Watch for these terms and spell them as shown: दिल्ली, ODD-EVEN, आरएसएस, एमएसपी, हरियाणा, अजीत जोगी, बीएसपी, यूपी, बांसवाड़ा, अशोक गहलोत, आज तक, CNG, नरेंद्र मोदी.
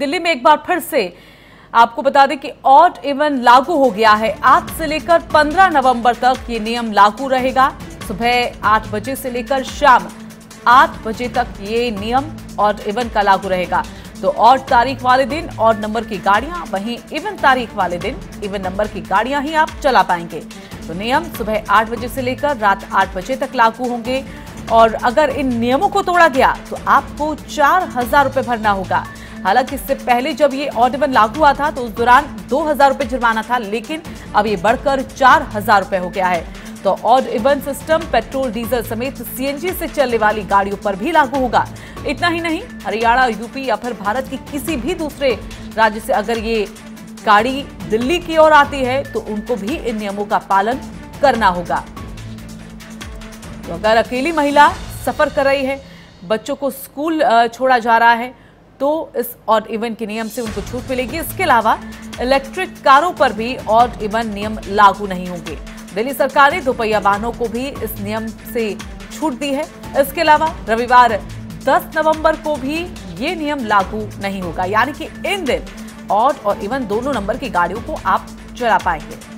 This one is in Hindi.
दिल्ली में एक बार फिर से आपको बता दें कि ऑड इवन लागू हो गया है। आज से लेकर 15 नवंबर तक ये नियम लागू रहेगा। सुबह 8 बजे से लेकर शाम 8 बजे तक ये नियम ऑड इवन का लागू रहेगा। तो ऑड तारीख वाले दिन ऑड नंबर की गाड़ियां, वहीं इवन तारीख वाले दिन इवन नंबर की गाड़ियां ही आप चला पाएंगे। तो नियम सुबह 8 बजे से लेकर रात 8 बजे तक लागू होंगे और अगर इन नियमों को तोड़ा गया तो आपको 4000 रुपये भरना होगा। हालांकि इससे पहले जब ये ऑड इवन लागू हुआ था तो उस दौरान 2000 रुपये जुर्माना था, लेकिन अब ये बढ़कर 4000 रुपये हो गया है। तो odd even system petrol diesel समेत सीएनजी से चलने वाली गाड़ियों पर भी लागू होगा। इतना ही नहीं, हरियाणा, यूपी या फिर भारत की किसी भी दूसरे राज्य से अगर ये गाड़ी दिल्ली की ओर आती है तो उनको भी इन नियमों का पालन करना होगा। तो अगर अकेली महिला सफर कर रही है, बच्चों को स्कूल छोड़ा जा रहा है तो इस ऑड इवन के नियम से उनको छूट मिलेगी। इसके अलावा इलेक्ट्रिक कारों पर भी ऑड इवन नियम लागू नहीं होंगे। दिल्ली सरकार ने दोपहिया वाहनों को भी इस नियम से छूट दी है। इसके अलावा रविवार 10 नवंबर को भी ये नियम लागू नहीं होगा, यानी कि इन दिन ऑड और इवन दोनों नंबर की गाड़ियों को आप चला पाएंगे।